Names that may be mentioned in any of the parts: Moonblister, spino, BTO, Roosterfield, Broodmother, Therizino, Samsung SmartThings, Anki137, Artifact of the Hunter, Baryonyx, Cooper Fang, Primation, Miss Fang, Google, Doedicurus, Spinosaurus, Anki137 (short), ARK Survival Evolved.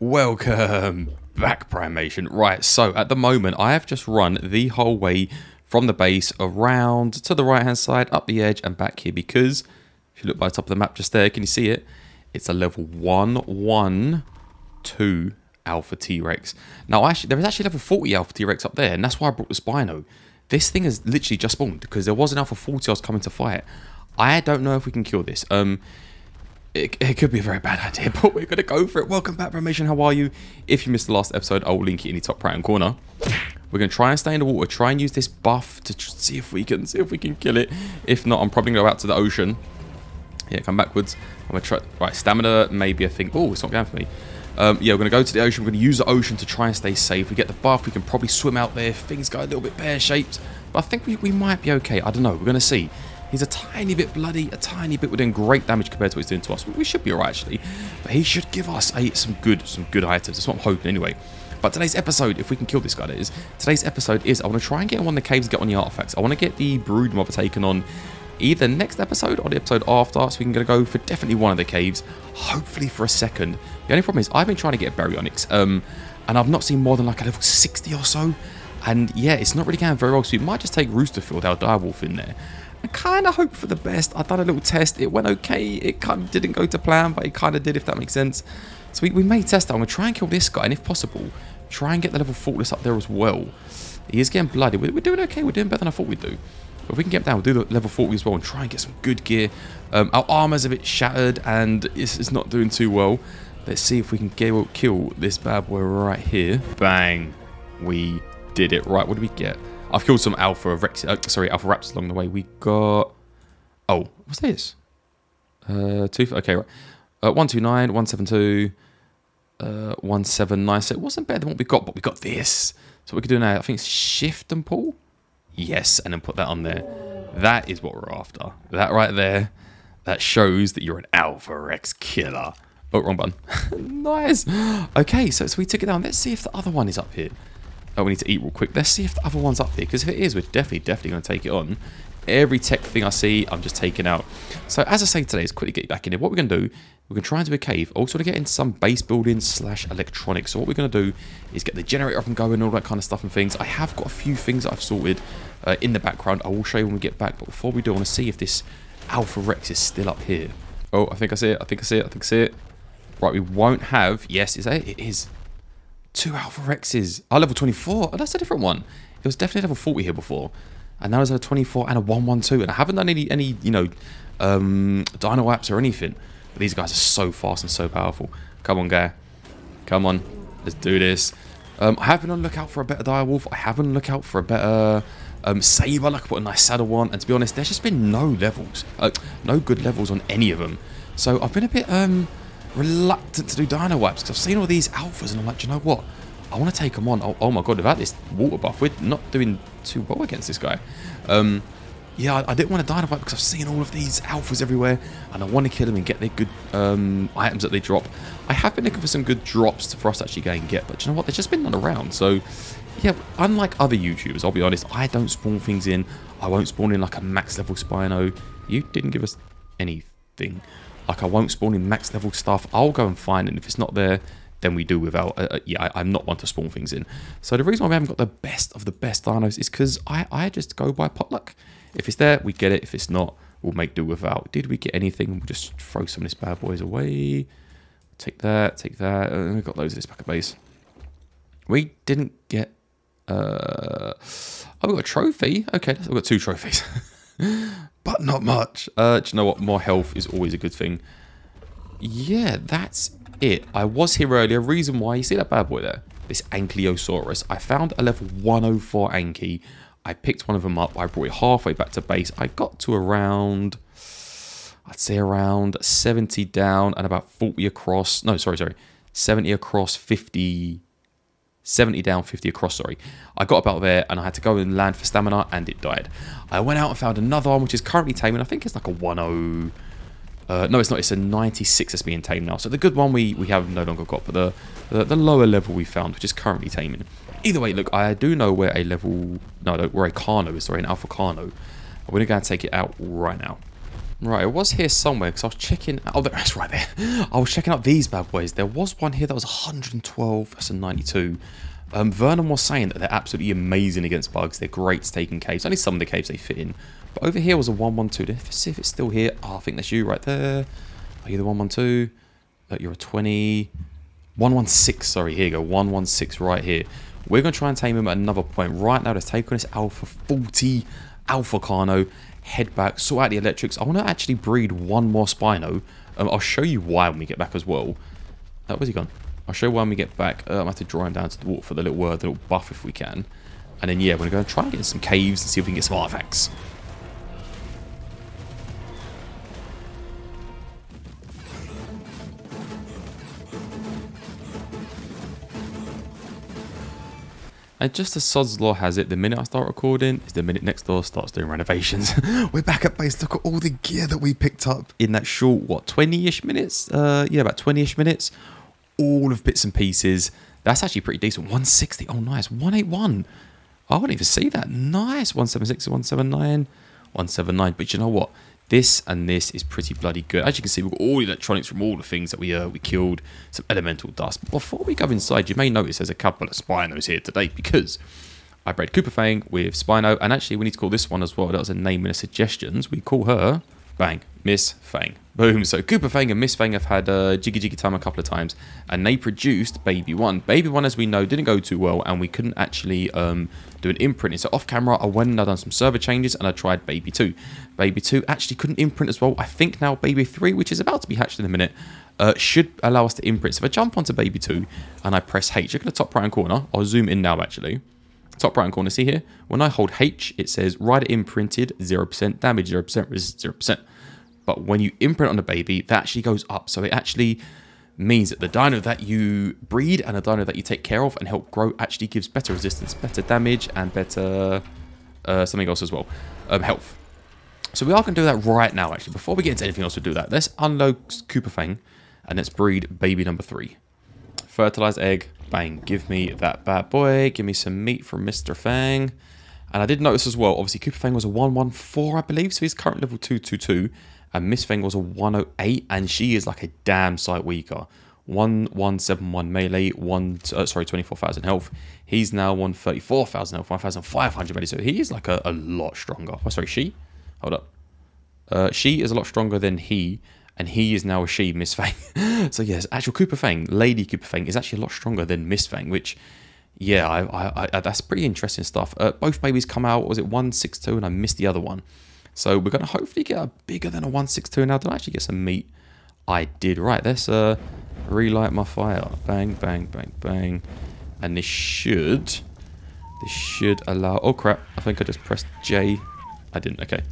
Welcome back, Primation. Right, so at the moment I have just run the whole way from the base around to the right hand side, up the edge and back here, because if you look by the top of the map just there, can you see it? It's a level 112 Alpha T-Rex. Now actually there is actually level 40 Alpha T-Rex up there, and that's why I brought the Spino. This thing has literally just spawned because there was an Alpha 40 I was coming to fight. I don't know if we can kill this. It could be a very bad idea, but we're going to go for it. Welcome back, Primation. How are you? If you missed the last episode, I will link it in the top right-hand corner. We're going to try and stay in the water, try and use this buff to see if we can kill it. If not, I'm probably going to go out to the ocean. Yeah, come backwards. I'm going to try... Right, stamina, maybe I think... Oh, it's not going for me. Yeah, we're going to go to the ocean. We're going to use the ocean to try and stay safe. We get the buff. We can probably swim out there. Things go a little bit pear-shaped. But I think we might be okay. I don't know. We're going to see. He's a tiny bit bloody, a tiny bit. We're doing great damage compared to what he's doing to us. We should be alright, actually. But he should give us some good items. That's what I'm hoping, anyway. But today's episode, if we can kill this guy, that is. Today's episode is I want to try and get in one of the caves and get on the artifacts. I want to get the Broodmother taken on either next episode or the episode after. So we can go for definitely one of the caves, hopefully for a second. The only problem is I've been trying to get Baryonyx, and I've not seen more than like a level 60 or so. And yeah, it's not really going very well. So we might just take Roosterfield, our direwolf, in there. I kind of hope for the best. I've done a little test. It went okay. It kind of didn't go to plan, but it kind of did, if that makes sense. So we may test that. I'm going to try and kill this guy, and if possible, try and get the level faultless up there as well. He is getting bloody. We're doing okay. We're doing better than I thought we'd do. But if we can get him down, we'll do the level 40 as well and try and get some good gear. Our armor's a bit shattered, and it's not doing too well. Let's see if we can kill this bad boy right here. Bang. We did it. Right, what do we get? I've killed some alpha raps along the way. We got... Oh, what's this? 129, 172, 179. So it wasn't better than what we got, but we got this. So what we can do now, I think it's shift and pull. Yes, and then put that on there. That is what we're after. That right there, that shows that you're an Alpha Rex killer. Oh, wrong button. Nice. Okay, so we took it down. Let's see if the other one is up here. Oh, we need to eat real quick. Let's see if the other one's up there, because if it is, we're definitely going to take it on. Every tech thing I see, I'm just taking out. So as I say today, is quickly get you back in here. What we're going to do, we're going to try and do a cave. Also to get into some base building / electronics. So what we're going to do is get the generator up and going, all that kind of stuff and things. I have got a few things that I've sorted in the background. I will show you when we get back. But before we do, I want to see if this Alpha Rex is still up here. Oh, I think I see it. I think I see it. I think I see it. Right, we won't have... Yes, is that it? It is. 2 Alpha Rexes. Oh, level 24. Oh, that's a different one. It was definitely level 40 here before. And now there's a 24 and a 112. And I haven't done any you know, dino apps or anything. But these guys are so fast and so powerful. Come on, guy. Come on. Let's do this. I have been on the lookout for a better direwolf. I have been on the lookout for a better saber. Like I put a nice saddle on. And to be honest, there's just been no levels. No good levels on any of them. So I've been a bit... reluctant to do dino wipes because I've seen all these alphas and I'm like, do you know what? I want to take them on. Oh my god, without this water buff, we're not doing too well against this guy. Yeah, I didn't want to dino wipe because I've seen all of these alphas everywhere and I want to kill them and get their good items that they drop. I have been looking for some good drops for us to actually go and get, but do you know what? There's just been none around. So yeah, unlike other YouTubers, I'll be honest, I don't spawn things in. I won't spawn in like a max level Spino. You didn't give us anything. Like, I won't spawn in max level stuff. I'll go and find it. And if it's not there, then we do without... yeah, I'm not one to spawn things in. So the reason why we haven't got the best of the best dinos is because I just go by potluck. If it's there, we get it. If it's not, we'll make do without. Did we get anything? We'll just throw some of these bad boys away. Take that, take that. We've got loads of this pack of base. We didn't get... oh, we got a trophy. Okay, we've got 2 trophies. But not much. Do you know what? More health is always a good thing. Yeah, that's it. I was here earlier. Reason why, you see that bad boy there? This Ankylosaurus. I found a level 104 Anki. I picked one of them up. I brought it halfway back to base. I got to around, I'd say around 70 down and about 40 across. No, sorry. 70 across, 50... 70 down, 50 across, sorry. I got about there, and I had to go and land for stamina, and it died. I went out and found another one, which is currently tame, and I think it's like a 10... no, it's not. It's a 96 that's being tamed now. So the good one we have no longer got, but the lower level we found, which is currently taming. Either way, look, I do know where a level... No, where a Carno is, sorry, an Alpha Carno. We're going to go and take it out right now. Right, it was here somewhere because I was checking. Oh, that's right there. I was checking out these bad boys. There was one here that was 112. That's a 92. Vernon was saying that they're absolutely amazing against bugs. They're great to take in caves. Only some of the caves they fit in. But over here was a 112. Let's see if it's still here. Oh, I think that's you right there. Are you the 112? You're a 20. 116, sorry. Here you go. 116 right here. We're going to try and tame him at another point. Right now, let's take on this Alpha 40 Alpha Carno. Head back, sort out the electrics. I want to actually breed one more Spino. I'll show you why when we get back as well. Where's he gone? I'll show you why when we get back. I have to draw him down to the water for the little word, the little buff if we can. And then, yeah, we're going to go and try and get in some caves and see if we can get some artifacts. And just as Sod's Law has it, the minute I start recording is the minute next door starts doing renovations. We're back at base. Look at all the gear that we picked up in that short, what, 20-ish minutes? Yeah, about 20-ish minutes. All of bits and pieces. That's actually pretty decent. 160. Oh, nice. 181. I wouldn't even see that. Nice. 176, 179, 179. But you know what? This and this is pretty bloody good. As you can see, we've got all the electronics from all the things that we killed. Some elemental dust. Before we go inside, you may notice there's a couple of Spinos here today because I bred Cooper Fang with Spino. And actually, we need to call this one as well. That was a name in the suggestions. We call her, bang, Miss Fang. Boom. So Cooper Fang and Miss Fang have had Jiggy Jiggy Time a couple of times. And they produced Baby One. Baby One, as we know, didn't go too well. And we couldn't actually do an imprinting. So off camera, I went and I done some server changes. And I tried Baby Two. Baby 2 actually couldn't imprint as well. I think now Baby 3, which is about to be hatched in a minute, should allow us to imprint. So if I jump onto Baby 2 and I press H, look at the top right-hand corner. I'll zoom in now, actually. Top right-hand corner, see here? When I hold H, it says rider imprinted, 0%, damage 0%, resist 0%. But when you imprint on the baby, that actually goes up. So it actually means that the dino that you breed and the dino that you take care of and help grow actually gives better resistance, better damage, and better something else as well, health. So we are going to do that right now, actually. Before we get into anything else, we'll do that. Let's unload Cooper Fang, and let's breed baby number 3. Fertilized egg. Bang. Give me that bad boy. Give me some meat from Mr. Fang. And I did notice as well, obviously, Cooper Fang was a 114, I believe. So he's current level 222. And Miss Fang was a 108, and she is like a damn sight weaker. 1171 melee, 24,000 health. He's now 134,000 health, 1,500 melee. So he is like a lot stronger. Oh, sorry, she? Hold up. She is a lot stronger than he, and he is now a she, Miss Fang. So yes, actual Cooper Fang, Lady Cooper Fang, is actually a lot stronger than Miss Fang, which, yeah, that's pretty interesting stuff. Both babies come out, what was it, 162, and I missed the other one. So we're going to hopefully get a bigger than a 162 now. Did I actually get some meat? I did. Right, let's relight my fire. Bang, bang, bang, bang. And this should allow, oh crap, I think I just pressed J. I didn't, okay.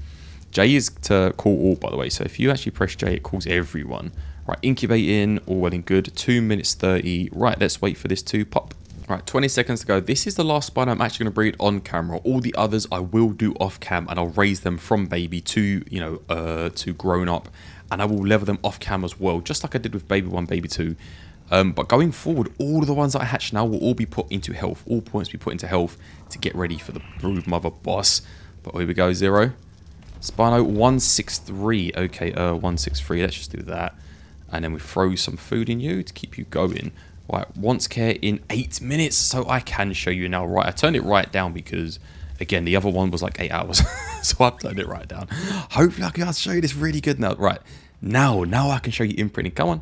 J is to call all, by the way. So if you actually press J, it calls everyone. Right, incubate in, all well and good. 2 minutes 30. Right, let's wait for this to pop. Right, 20 seconds to go. This is the last Spino I'm actually going to breed on camera. All the others I will do off cam, and I'll raise them from baby to, you know, to grown up. And I will level them off cam as well, just like I did with baby 1, baby 2. But going forward, all of the ones that I hatch now will all be put into health. All points will be put into health to get ready for the Broodmother boss. But here we go, 0. Spino 163. Okay, 163. Let's just do that. And then we throw some food in you to keep you going. Right, wants care in 8 minutes. So I can show you now. Right, I turned it right down because, again, the other one was like 8 hours. So I turned it right down. Hopefully I can show you this really good now. Right, now I can show you imprinting. Come on.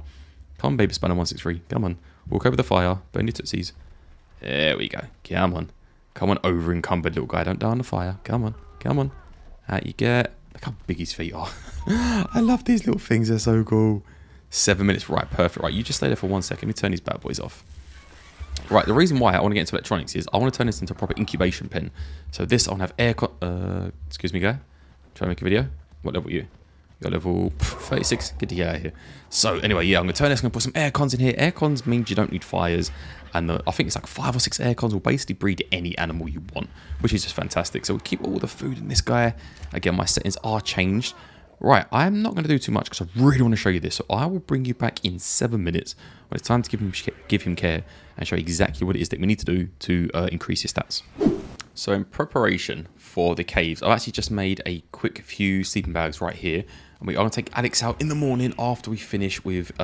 Come on, baby Spino 163. Come on. Walk over the fire. Burn your tootsies. There we go. Come on. Come on, over encumbered little guy. Don't die on the fire. Come on. Come on. Out you get. Look how big his feet are. I love these little things. They're so cool. 7 minutes. Right, perfect. Right, you just stay there for 1 second. Let me turn these bad boys off. Right, the reason why I want to get into electronics is I want to turn this into a proper incubation pen. So this, I want to have aircon... excuse me, guy. Try to make a video. What level are you? You're level 36. Get the hell out of here. So anyway, yeah, I'm going to turn this. I'm going to put some aircons in here. Aircons means you don't need fires. And I think it's like 5 or 6 aircons will basically breed any animal you want, which is just fantastic. So we keep all the food in this guy. Again, my settings are changed. Right, I'm not going to do too much because I really want to show you this. So I will bring you back in 7 minutes when it's time to give him care and show you exactly what it is that we need to do to increase his stats. So in preparation for the caves, I've actually just made a quick few sleeping bags right here. And we are going to take Alex out in the morning after we finish with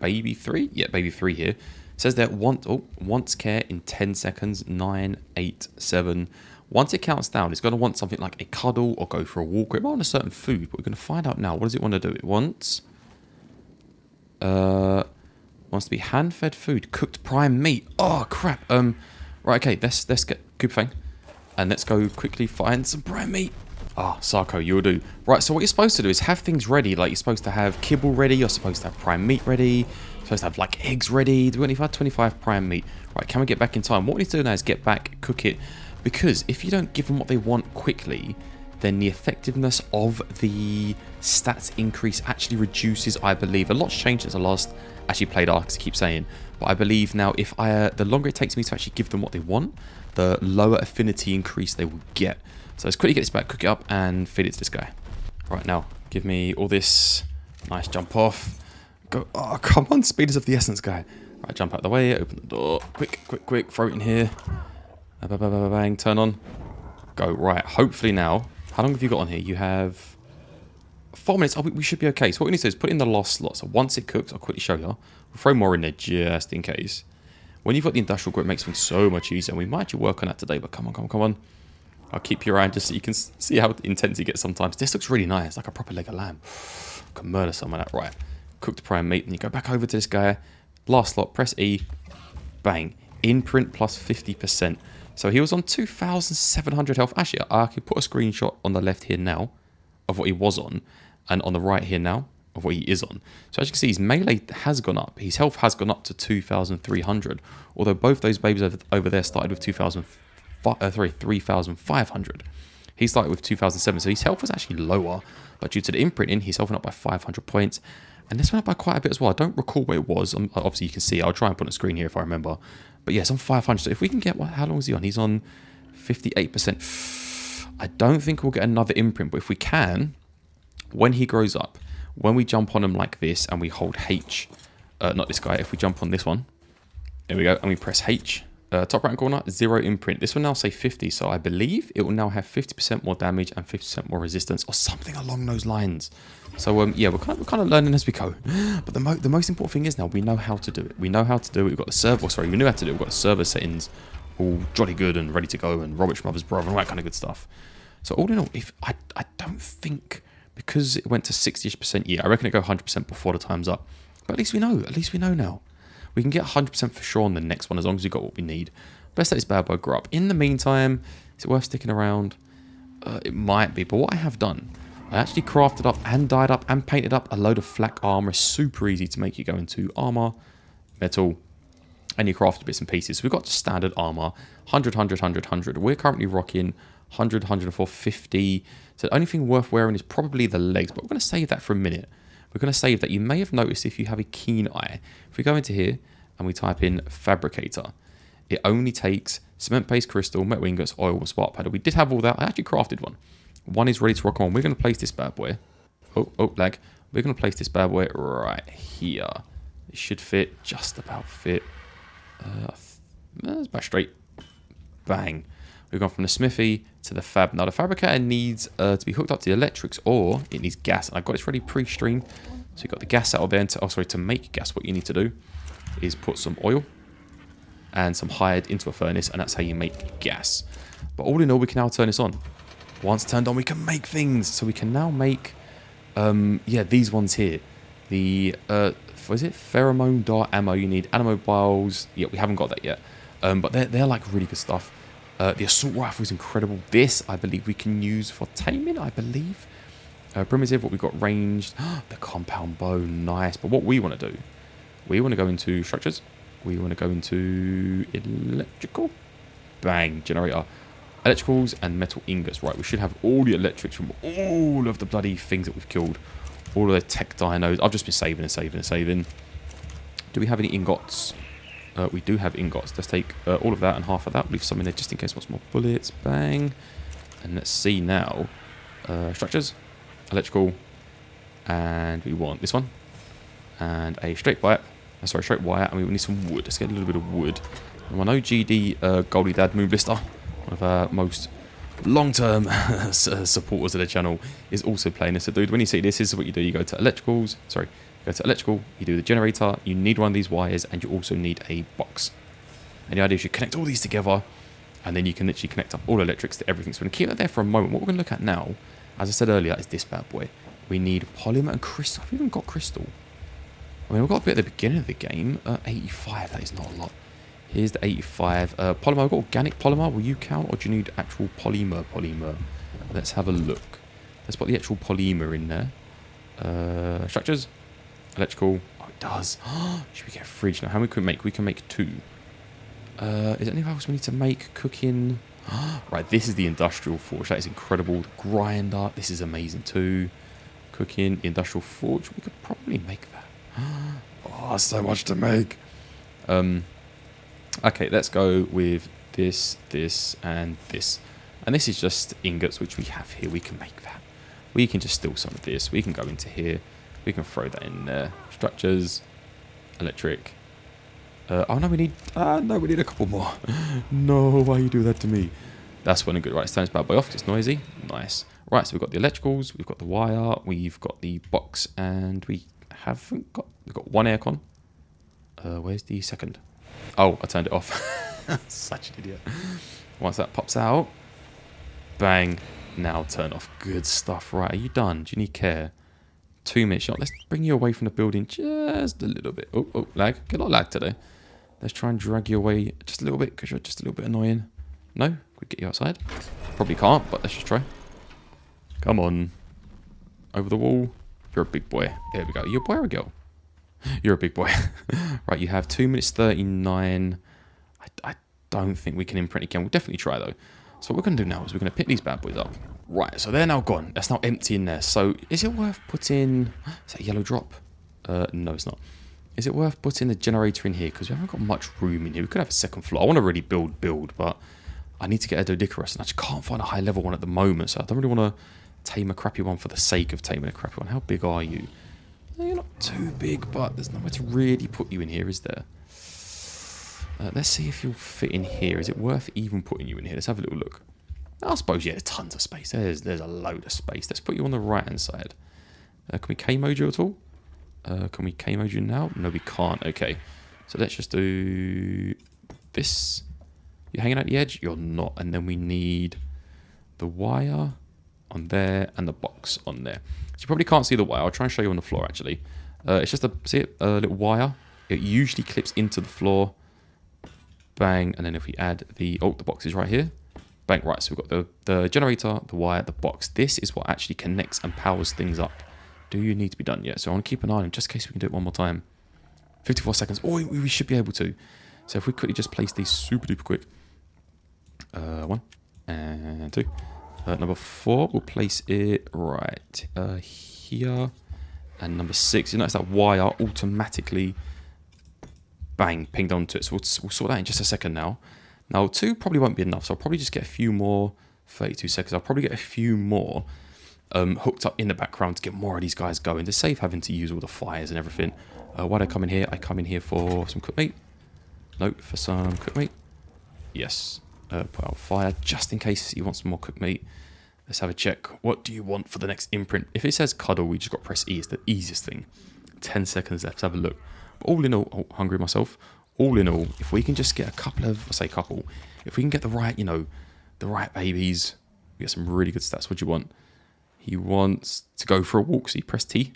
baby 3. Yeah, baby 3 here. It says that wants care in 10 seconds. 9, 8, 7. Once it counts down, it's going to want something like a cuddle or go for a walk. It might want a certain food, but we're going to find out now. What does it want to do? It wants... wants to be hand-fed food. Cooked prime meat. Oh, crap. Right, okay. Let's get Cooper Fang. And let's go quickly find some prime meat. Ah, Sarko, you'll do. Right, so what you're supposed to do is have things ready. Like, you're supposed to have kibble ready. You're supposed to have prime meat ready. You're supposed to have, like, eggs ready. Do we only have 25 prime meat? Right, can we get back in time? What we need to do now is get back, cook it. Because if you don't give them what they want quickly, then the effectiveness of the stats increase actually reduces, I believe. A lot's changed since I last actually played Ark, as I keep saying. But I believe now if I, the longer it takes me to actually give them what they want, the lower affinity increase they will get. So let's quickly get this back, cook it up, and feed it to this guy. Right now, give me all this. Nice jump off. Go, oh, come on, speed is of the essence, guy. Right, jump out of the way, open the door. Quick, quick, quick, throw it in here. Bang, bang, bang, bang, turn on. Go, right, hopefully now. How long have you got on here? You have 4 minutes. Oh, we should be okay. So what we need to do is put in the last slot. So once it cooks, I'll quickly show you. We'll throw more in there just in case. When you've got the industrial grit, it makes things so much easier. And we might actually work on that today, but come on, come on, come on. I'll keep you around just so you can see how intense you get sometimes. This looks really nice, like a proper leg of lamb. I can murder someone out. Right, cook the prime meat, and you go back over to this guy. Last slot, press E, bang. Imprint plus 50%. So he was on 2,700 health. Actually, I could put a screenshot on the left here now of what he was on, and on the right here now of what he is on. So as you can see, his melee has gone up. His health has gone up to 2,300. Although both those babies over there started with 3,500. He started with 2,007. So his health was actually lower, but due to the imprinting, his health went up by 500 points. And this went up by quite a bit as well. I don't recall what it was. Obviously, you can see. I'll try and put on a screen here if I remember. But yeah, it's on 500. So if we can get... how long is he on? He's on 58%. I don't think we'll get another imprint. But if we can, when he grows up, when we jump on him like this and we hold H... not this guy. If we jump on this one. There we go. And we press H. Top right corner, 0 imprint. This will now say 50. So I believe it will now have 50% more damage and 50% more resistance or something along those lines. So yeah, we're kind of learning as we go. But the most important thing is now we know how to do it. We know how to do it. We've got the server, sorry, we knew how to do it. We've got the server settings all jolly good and ready to go, and Robert's mother's brother and all that kind of good stuff. So all in all, if I don't think, because it went to 60-ish%, yeah, I reckon it go 100% before the time's up. But at least we know. At least we know now. We can get 100% for sure on the next one, as long as we've got what we need. Let's let this bad boy grow up. In the meantime, is it worth sticking around? It might be, but what I have done, I actually crafted up and dyed up and painted up a load of flak armor. Super easy to make. You go into armor, metal, and you craft bits and pieces. So we've got standard armor, 100, 100, 100, 100. We're currently rocking 100, 104, 50. So the only thing worth wearing is probably the legs, but we're going to save that for a minute. We're going to save that. You may have noticed if you have a keen eye. If we go into here and we type in fabricator, it only takes cement paste, crystal, metal ingots, oil, and spark powder. We did have all that. I actually crafted one. One is ready to rock on. We're going to place this bad boy. Oh, lag. We're going to place this bad boy right here. It should fit, just about fit. That's about straight. Bang. We've gone from the smithy to the fab. Now, the fabricator needs to be hooked up to the electrics, or it needs gas. And I've got this ready pre-streamed. So you've got the gas out of there. To make gas, what you need to do is put some oil and some hide into a furnace, and that's how you make gas. But all in all, we can now turn this on. Once turned on, we can make things. So we can now make, yeah, these ones here. The, what is it? Pheromone dart ammo. You need animal biles. Yeah, we haven't got that yet. But they're like really good stuff. The assault rifle is incredible. This, I believe, we can use for taming, I believe. Primitive, what we've got ranged. The compound bow, nice. But what we want to do, we want to go into structures. We want to go into electrical. Bang, generator. Electricals and metal ingots. Right, we should have all the electrics from all of the bloody things that we've killed. All of the tech dinos. I've just been saving and saving and saving. Do we have any ingots? We do have ingots. Let's take all of that and half of that. We'll leave some in there just in case. What's more bullets? Bang. And let's see now. Structures. Electrical. And we want this one. And a straight pipe. Sorry, straight wire. And we need some wood. Let's get a little bit of wood. And one OGD Goldie Dad Moonblister. One of our most long-term supporters of the channel is also playing this. So dude, when you see this is what you do. You go to electricals, sorry, go to electrical, you do the generator, you need one of these wires, and you also need a box. And the idea is you connect all these together, and then you can literally connect up all the electrics to everything. So we're going to keep that there for a moment. What we're going to look at now, as I said earlier, is this bad boy. We need polymer and crystal. I've even got crystal. I mean, we've got a bit at the beginning of the game. 85, that is not a lot. Here's the 85. Polymer, I've got organic polymer. Will you count, or do you need actual polymer? Let's have a look. Let's put the actual polymer in there. Structures. Electrical. Oh, it does. Should we get a fridge now? How many can we make? We can make two. Is there anything else we need to make? Cooking. Right, this is the industrial forge. That is incredible. The grinder. This is amazing too. Cooking. Industrial forge. We could probably make that. Oh, so much to make. Okay, let's go with this, this, and this. And this is just ingots, which we have here. We can make that. We can just steal some of this. We can go into here. We can throw that in there. Structures, electric. Oh, no, we need a couple more. No, why you do that to me? That's when a good, right, it's time to bad boy off. It's noisy. Nice. Right, so we've got the electricals. We've got the wire. We've got the box. And we haven't got... We've got one aircon. Where's the second? Oh, I turned it off. Such an idiot. Once that pops out, bang, now turn off. Good stuff. Right, are you done? Do you need care? 2 minutes shot. Let's bring you away from the building just a little bit. Oh, oh, lag. Get a lot of lag today. Let's try and drag you away just a little bit because you're just a little bit annoying. No? Can we get you outside? Probably can't, but let's just try. Come on. Over the wall. You're a big boy. There we go. You're a boy or a girl? You're a big boy. Right, you have 2 minutes 39. I don't think we can imprint again. We'll definitely try, though. So what we're going to do now is we're going to pick these bad boys up. Right, so they're now gone. That's now empty in there. So is it worth putting... Is that a yellow drop? No, it's not. Is it worth putting the generator in here? Because we haven't got much room in here. We could have a second floor. I want to really build, but I need to get a Doedicurus, and I just can't find a high-level one at the moment. So I don't really want to tame a crappy one for the sake of taming a crappy one. How big are you? You're not too big, but there's nowhere to really put you in here, is there? Let's see if you'll fit in here. Is it worth even putting you in here? Let's have a little look. I suppose, yeah, there's tons of space. There's a load of space. Let's put you on the right-hand side. Can we K-mode you at all? Can we K-mode you now? No, we can't. Okay. So let's just do this. You're hanging out the edge? You're not. And then we need the wire on there and the box on there. So you probably can't see the wire. I'll try and show you on the floor, actually. It's just a, see it, a little wire. It usually clips into the floor. Bang. And then if we add the, oh, the box is right here. Bang. Right, so we've got the generator, the wire, the box. This is what actually connects and powers things up. Do you need to be done yet? So I want to keep an eye on it, just in case we can do it one more time. 54 seconds. Oh, we should be able to. So if we quickly just place these super duper quick. One and two. Number 4, we'll place it right here. And number 6, you notice that wire automatically, bang, pinged onto it. So we'll sort that in just a second now. Now, 2 probably won't be enough, so I'll probably just get a few more, 32 seconds. I'll probably get a few more hooked up in the background to get more of these guys going, to save having to use all the fires and everything. Why do I come in here for some cook meat. No, for some cook meat. Yes. Put out fire just in case you want some more cooked meat. Let's have a check. What do you want for the next imprint? If it says cuddle, we just got to press E. It's the easiest thing. 10 seconds left. Let's have a look. But all in all, oh, hungry myself. All in all, if we can just get a couple of, I say couple, if we can get the right, you know, the right babies, we get some really good stats. What do you want? He wants to go for a walk. So you press T.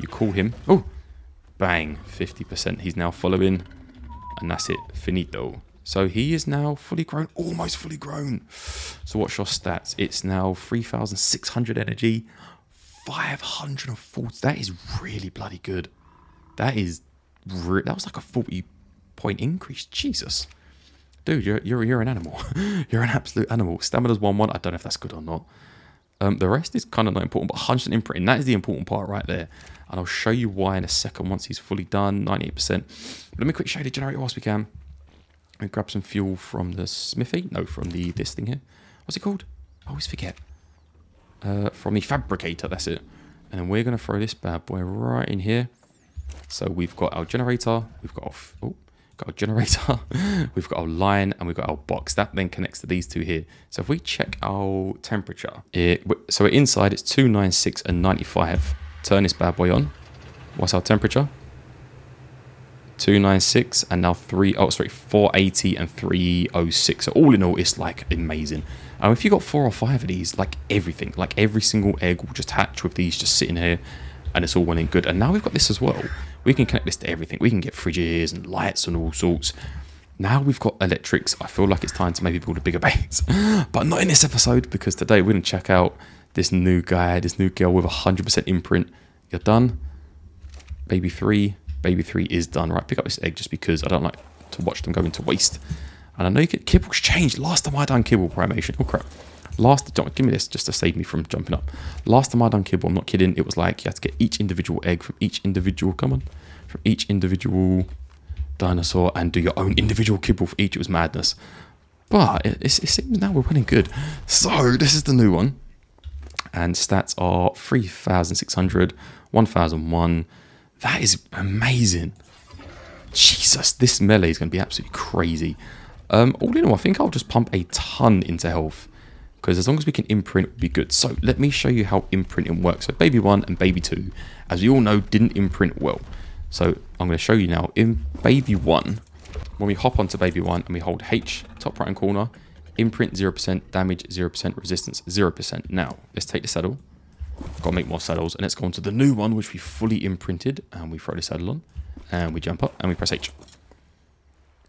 You call him. Oh, bang. 50%. He's now following. And that's it. Finito. So he is now fully grown, almost fully grown. So what's your stats? It's now 3,600 energy, 540. That is really bloody good. That is, that was like a 40-point increase. Jesus, dude, you're an animal. You're an absolute animal. Stamina's 1-1. I don't know if that's good or not. The rest is kind of not important, but 100 imprinting. That is the important part right there. And I'll show you why in a second once he's fully done. 98%. But let me quick show you the generator whilst we can. And grab some fuel from the smithy. No, from the this thing here. What's it called? I always forget. From the fabricator, that's it. And then we're going to throw this bad boy right in here. So we've got our generator. We've got our, oh, got our generator, we've got our line, and we've got our box. That then connects to these two here. So if we check our temperature, so inside it's 296 and 95. Turn this bad boy on. What's our temperature? 296 and now 480 and 306. So all in all, it's like amazing. If you got 4 or 5 of these, like everything, like every single egg will just hatch with these just sitting here, and it's all well and good. And now we've got this as well. We can connect this to everything. We can get fridges and lights and all sorts. Now we've got electrics. I feel like it's time to maybe build a bigger base, but not in this episode, because today we're gonna check out this new guy, this new girl with 100% imprint. You're done, baby 3. Baby 3 is done. Right, pick up this egg just because I don't like to watch them go into waste. And I know you get kibble's changed. Last time I done kibble primation. Oh crap. Give me this just to save me from jumping up. Last time I done kibble, I'm not kidding, it was like you had to get each individual egg from each individual, from each individual dinosaur and do your own individual kibble for each. It was madness. But it seems now we're winning good. So this is the new one. And stats are 3,600, 1,001. That is amazing. Jesus, this melee is going to be absolutely crazy. All in all, I think I'll just pump a ton into health, because as long as we can imprint, it'll be good. So let me show you how imprinting works. So baby 1 and baby 2, as you all know, didn't imprint well. So I'm going to show you now in baby 1. When we hop onto baby 1 and we hold H, top right hand corner, imprint 0%, damage 0%, resistance 0%. Now, let's take the saddle. Got to make more saddles, and let's go on to the new one, which we fully imprinted, and we throw the saddle on and we jump up and we press H.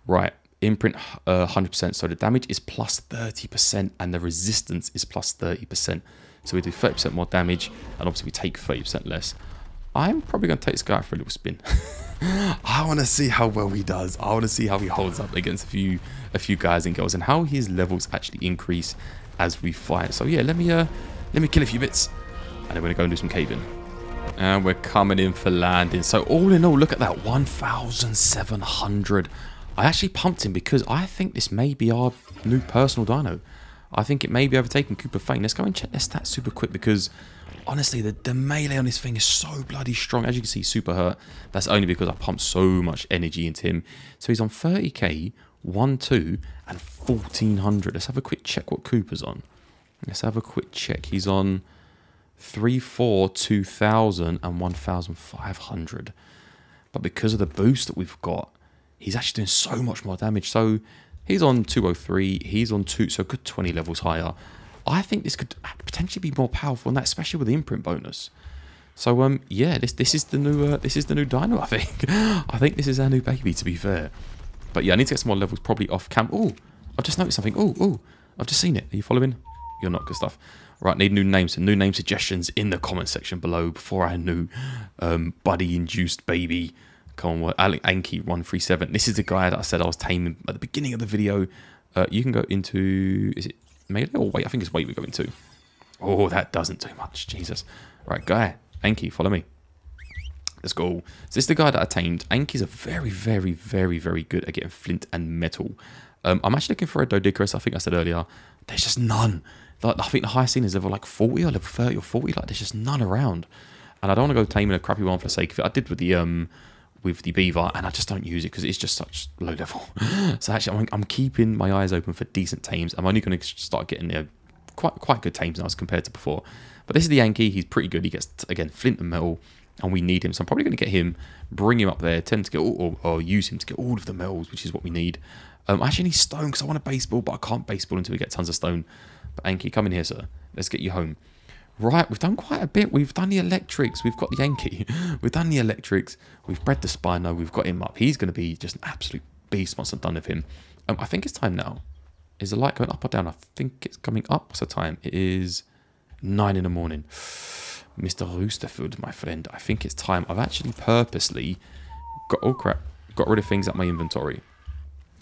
Right, imprint 100%, so the damage is plus 30% and the resistance is plus 30%, so we do 30% more damage, and obviously we take 30% less. I'm probably going to take this guy for a little spin. I want to see how well he does. I want to see how he holds up against a few guys and girls, and how his levels actually increase as we fight. So yeah, let me kill a few bits. And then we're going to go and do some caving. And we're coming in for landing. So all in all, look at that. 1,700. I actually pumped him because I think this may be our new personal dino. I think it may be overtaking Cooper Fang. Let's go and check their stats super quick, because honestly, the melee on this thing is so bloody strong. As you can see, super hurt. That's only because I pumped so much energy into him. So he's on 30k, 1,200, and 1,400. Let's have a quick check what Cooper's on. Let's have a quick check. He's on 3,400, 2,000, and 1,500. But because of the boost that we've got, he's actually doing so much more damage. So he's on 203, he's on 2, so a good 20 levels higher. I think this could potentially be more powerful than that, especially with the imprint bonus. So yeah, this is the new dino, I think. I think this is our new baby, to be fair. But yeah, I need to get some more levels probably off camp. Oh, I've just noticed something. Oh, I've just seen it. Are you following? You're not, good stuff. Right, need new names and new name suggestions in the comment section below before our new buddy-induced baby. Come on, Anki137. This is the guy that I said I was taming at the beginning of the video. You can go into, is it melee or weight? I think it's weight we go into. Oh, that doesn't do much, Jesus. Right, guy, Anki, follow me. Let's go. So this is the guy that I tamed. Anki's are very, very, very, very good at getting flint and metal. I'm actually looking for a Doedicurus. I think I said earlier, there's just none. Like, I think the highest scene is level like 40 or level 30 or 40. Like, there's just none around, and I don't want to go taming a crappy one for the sake of it. I did with the beaver, and I just don't use it because it's just such low level. So actually, I'm keeping my eyes open for decent tames. I'm only going to start getting quite good tames now as compared to before. But this is the Anki. He's pretty good. He gets, again, flint and metal, and we need him. So I'm probably going to get him, bring him up there, tend to get all, or use him to get all of the metals, which is what we need. I actually need stone because I want a baseball, but I can't baseball until we get tons of stone. But Anki, come in here, sir. Let's get you home. Right, we've done quite a bit. We've done the electrics. We've got the Anki. We've done the electrics. We've bred the Spino. We've got him up. He's going to be just an absolute beast once I'm done with him. I think it's time now. Is the light going up or down? I think it's coming up. What's the time? It is 9 in the morning. Mr. Roosterfield, my friend. I think it's time. I've actually purposely got, oh crap, got rid of things at my inventory.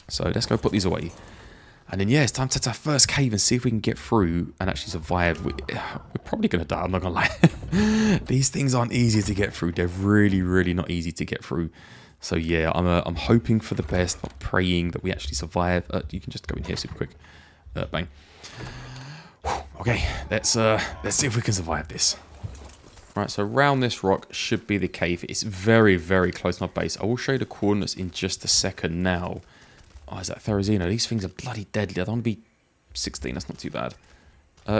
So let's go put these away. And then, yeah, it's time to take our first cave and see if we can get through and actually survive. We're probably going to die, I'm not going to lie. These things aren't easy to get through. They're really, really not easy to get through. So, yeah, I'm hoping for the best. I'm praying that we actually survive. You can just go in here super quick. Bang. Whew, okay, let's see if we can survive this. Right, so around this rock should be the cave. It's very, very close to my base. I will show you the coordinates in just a second now. Oh, is that Therizino? These things are bloody deadly. I don't want to be 16. That's not too bad.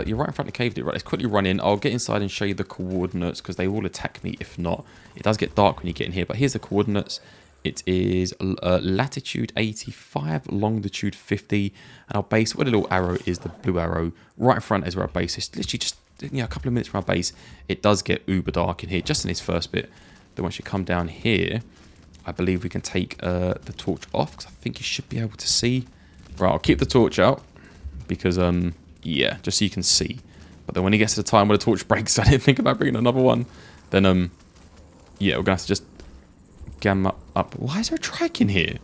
You're right in front of the cave, dude. Right, let's quickly run in. I'll get inside and show you the coordinates because they will attack me if not. It does get dark when you get in here, but here's the coordinates. It is latitude 85, longitude 50, and our base, where the little arrow is, the blue arrow, right in front is where our base is. It's literally just, you know, a couple of minutes from our base. It does get uber dark in here, just in this first bit. Then once you come down here, I believe we can take the torch off, because I think you should be able to see. Right, I'll keep the torch out, because, yeah, just so you can see. But then when it gets to the time where the torch breaks, I didn't think about bringing another one. Then, yeah, we're going to have to just gamma up. Why is there a track in here?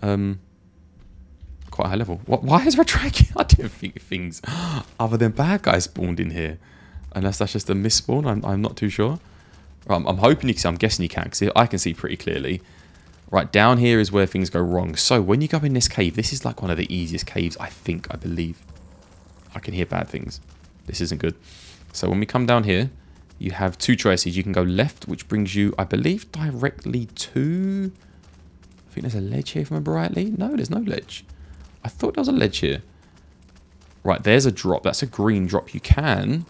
Quite high level. What? Why is there a track? I didn't think things other than bad guys spawned in here. Unless that's just a misspawn, I'm not too sure. Right, I'm hoping you can see. I'm guessing you can, because I can see pretty clearly. Right, down here is where things go wrong. So when you go in this cave, this is like one of the easiest caves, I think, I believe. I can hear bad things. This isn't good. So when we come down here, you have two choices. You can go left, which brings you, I believe, directly to... I think there's a ledge here, if I remember rightly. No, there's no ledge. I thought there was a ledge here. Right, there's a drop. That's a green drop. You can...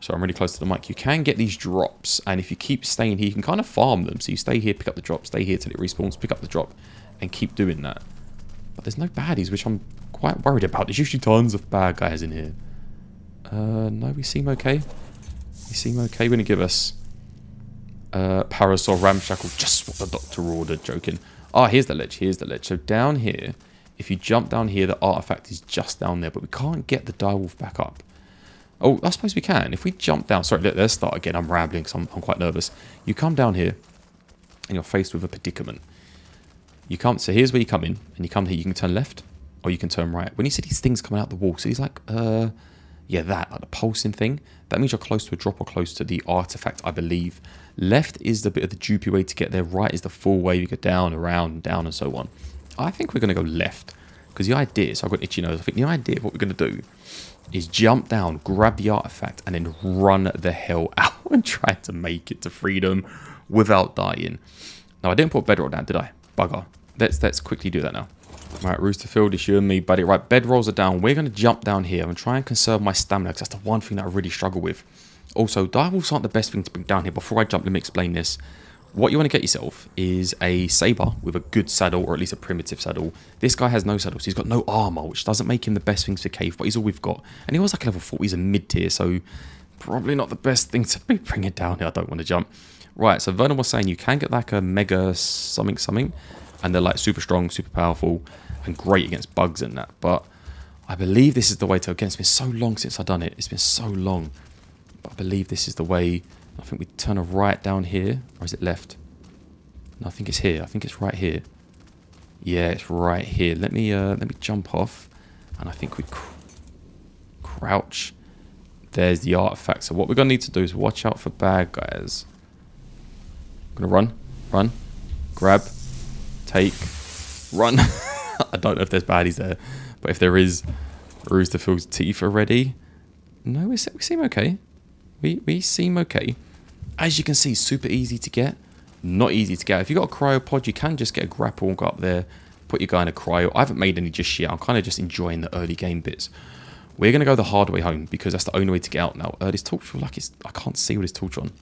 So I'm really close to the mic. You can get these drops, and if you keep staying here, you can kind of farm them. So you stay here, pick up the drop, stay here till it respawns, pick up the drop, and keep doing that. But there's no baddies, which I'm quite worried about. There's usually tons of bad guys in here. No, we seem okay. We seem okay. We're gonna give us Parasaur Ramshackle, just what the doctor ordered. Joking. Ah, here's the ledge. Here's the ledge. So down here, if you jump down here, the artifact is just down there, but we can't get the direwolf back up. Oh, I suppose we can. If we jump down... Sorry, let's start again. I'm rambling because I'm quite nervous. You come down here, and you're faced with a predicament. You can't... So here's where you come in, and you come here. You can turn left, or you can turn right. When you see these things coming out the wall, so he's like, yeah, that, like the pulsing thing. That means you're close to a drop or close to the artifact, I believe. Left is the bit of the droopy way to get there. Right is the full way. You go down, around, down, and so on. I think we're going to go left, because the idea... So I've got itchy nose. I think the idea of what we're going to do is jump down, grab the artifact, and then run the hell out and try to make it to freedom without dying. Now, I didn't put bedroll down, did I? Bugger. Let's quickly do that now. Right, Roosterfield, it's you and me, buddy. Right, bedrolls are down. We're going to jump down here and try and conserve my stamina, because that's the one thing that I really struggle with. Also, direwolves aren't the best thing to bring down here. Before I jump, let me explain this. What you want to get yourself is a saber with a good saddle, or at least a primitive saddle. This guy has no saddle, so he's got no armor, which doesn't make him the best thing to cave, but he's all we've got. And he was like a level 40, he's a mid-tier, so probably not the best thing to be bringing down here. I don't want to jump. Right, so Vernon was saying you can get like a mega something, and they're like super strong, super powerful, and great against bugs and that. But I believe this is the way to... Again, it's been so long since I've done it. It's been so long. But I believe this is the way... I think we turn a right down here. Or is it left? No, I think it's here. I think it's right here. Yeah, it's right here. Let me jump off. And I think we crouch. There's the artifact. So what we're going to need to do is watch out for bad guys. I'm going to run, grab, take, run. I don't know if there's baddies there. But if there is, Roosterfield's teeth are ready. No, we seem okay. We seem okay. As you can see, super easy to get. Not easy to get. If you've got a cryopod, you can just get a grapple and go up there. Put your guy in a cryo. I haven't made any just yet. I'm kind of just enjoying the early game bits. We're going to go the hard way home because that's the only way to get out now. This torch, like it's... I can't see with this torch on.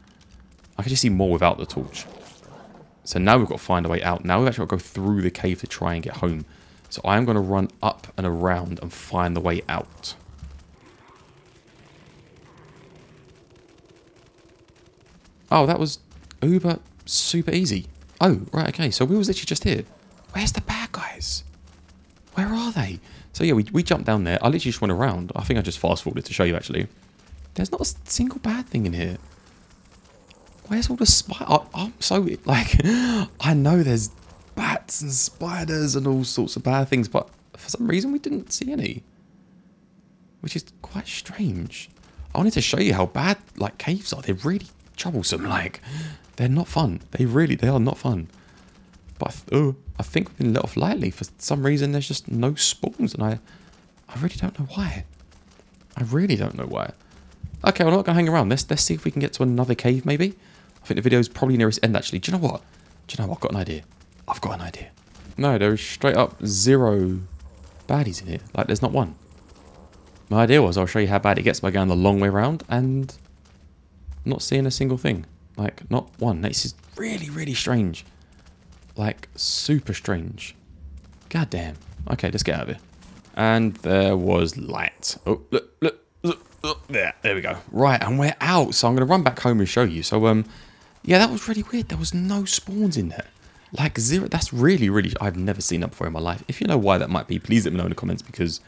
I can just see more without the torch. So now we've got to find a way out. Now we've actually got to go through the cave to try and get home. So I am going to run up and around and find the way out. Oh, that was uber super easy. Oh, right, okay. So we was literally just here. Where's the bad guys? Where are they? So yeah, we jumped down there. I literally just went around. I think I just fast-forwarded to show you, actually. There's not a single bad thing in here. Where's all the spiders? I'm so, like, I know there's bats and spiders and all sorts of bad things, but for some reason we didn't see any, which is quite strange. I wanted to show you how bad, like, caves are. They're really troublesome. Like, they're not fun. They are not fun. But I think we've been let off lightly. For some reason there's just no spawns, and I really don't know why. Okay, well, I'm not going to hang around. Let's see if we can get to another cave, maybe. I think the video's probably near its end, actually. Do you know what? I've got an idea. No, there is straight up zero baddies in here. Like, there's not one. My idea was I'll show you how bad it gets by going the long way around and not seeing a single thing. Like, not one. This is really, really strange. Like, super strange. God damn. Okay, let's get out of here. And there was light. Oh, look. There we go. Right, and we're out. So I'm going to run back home and show you. So, yeah, that was really weird. There was no spawns in there. Like, zero. That's really, really... I've never seen that before in my life. If you know why that might be, please let me know in the comments because...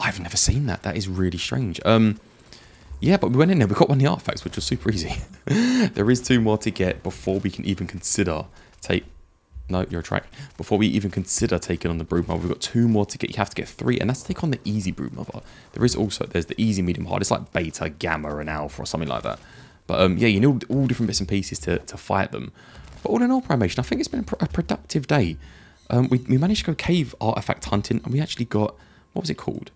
I've never seen that. That is really strange. Yeah, but we went in there. We got one of the artifacts, which was super easy. There is 2 more to get before we can even consider Before we even consider taking on the Broodmother, we've got 2 more to get. You have to get 3, and that's to take on the easy Broodmother. There is also there's the easy, medium, hard. It's like beta, gamma, and alpha, or something like that. But yeah, you need all different bits and pieces to fight them. But all in all, Primation, I think it's been a productive day. We managed to go cave artifact hunting, and we actually got what was it called?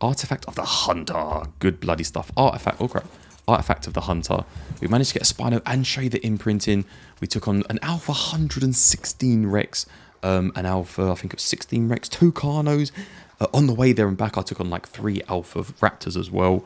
Artifact of the Hunter. Good bloody stuff. Artifact. Oh crap. Artifact of the Hunter. We managed to get a Spino and show you the imprinting. We took on an Alpha 116 Rex, an Alpha, I think it was 16 Rex, 2 Carnos. On the way there and back, I took on like 3 Alpha Raptors as well.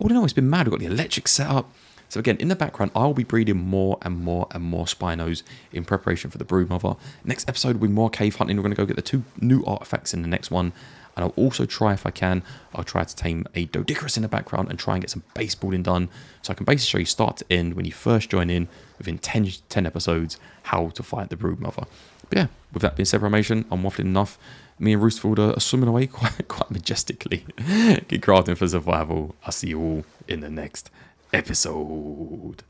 All in all, it's been mad. We've got the electric set up. So again, in the background, I'll be breeding more and more Spinos in preparation for the Broodmother. Next episode will be more cave hunting. We're going to go get the 2 new artifacts in the next one. And I'll also try, if I can, I'll try to tame a Doedicurus in the background and try and get some base building done. So I can basically show you start to end, when you first join in, within 10 episodes, how to fight the Broodmother. But yeah, with that being said, Primation, I'm waffling enough. Me and Roosterfield are swimming away quite majestically. Get crafting for survival. I'll see you all in the next episode.